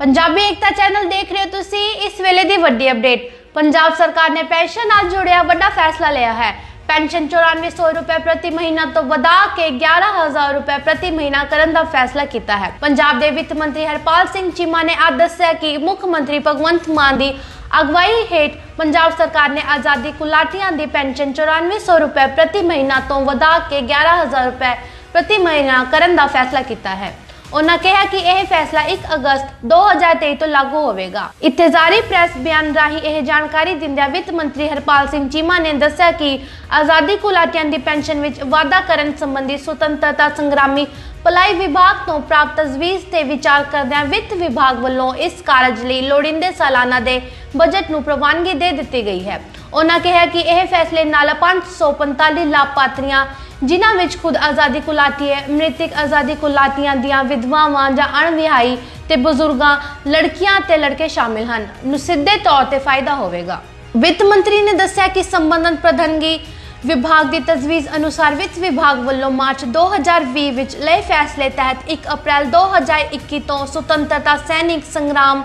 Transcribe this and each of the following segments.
पंजाबी एकता channel देख रहे हो तुसी। इस वेले दी वड्डी अपडेट। पंजाब सरकार ने पेंशन नाल जुड़िया वड्डा फैसला लिया है। पेंशन 9400 रुपए प्रति महीना तो वधा के 11000 रुपए प्रति महीना करने का फैसला किया है। पंजाब के वित्त मंत्री हरपाल सिंह चीमा ने आज दस्या कि मुख मंत्री भगवंत मान की अगवाई हेठ पंजाब सरकार ने आजादी गुलाटियां की पेंशन 9400 रुपए प्रति महीना तो वधा के 11000 रुपए प्रति महीना करने का फैसला किया है। उन्होंने कहा कि यह फैसला 1 अगस्त 2023 तो लागू होगा। इत्थे जारी प्रेस बयान राही यह जानकारी दिंदे वित्त मंत्री हरपाल सिंह चीमा ने दस्या कि आजादी घुलाटियां दी पेंशन विच वाधा करन संबंधी सुतंत्रता संग्रामी भलाई विभाग तो प्राप्त तजवीज़ ते विचार करदे वित्त विभाग वालों इस कारज लई लोड़ींदे सालाना दे बजट नूं प्रवानगी दे दित्ती गई है। उन्होंने कहा कि यह फैसले नाल 545 लाभार्थियां जिन्हां विच खुद आज़ादी घुलाटी है, मृतक आज़ादी घुलाटियां दियां विधवावां जां अणविआही ते बजुर्गां, लड़कियां ते लड़के शामिल हन, नूं सिद्धे तौर ते फायदा होवेगा। वित्त मंत्री ने दस्सिया कि संबंधित प्रधानगी विभाग की तजवीज़ अनुसार वित्त विभाग वालों मार्च 2020 विच लए फैसले तहत 1 अप्रैल 2021 तो सुतंत्रता सैनिक संग्राम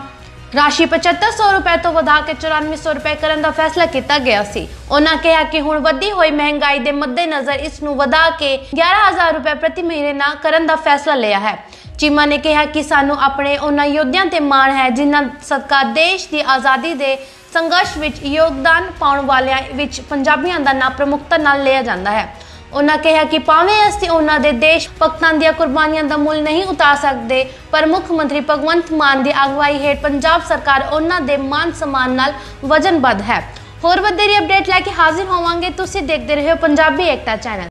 राशि 7500 रुपए तो वधा के 9400 रुपए करने का फैसला किया गया सी। उन्होंने कहा कि हुण वधी हुई महंगाई के मद्देनज़र इस नूं वधा के 11000 रुपए प्रति महीने करने का फैसला लिया है। चीमा ने कहा कि सानू अपने उन्हां योद्धियां ते माण है जिन्हां सदका देश की आज़ादी के संघर्ष विच योगदान पाने वालियां विच पंजाबियां दा नाम प्रमुखता नाल लिया जाता है। उन्होंने कहा कि भावें असीं उन्हां दे देश भगतां दीआं कुर्बानियां दा मुल नहीं उतार सकदे पर मुख मंत्री भगवंत मान दी अगवाई हेठ पंजाब सरकार उन्हां दे मान सम्मान नाल वचनबद्ध है। होर वधेरी अपडेट लैके हाजिर होवांगे। तुसीं देखदे रहियो पंजाबी एकता चैनल।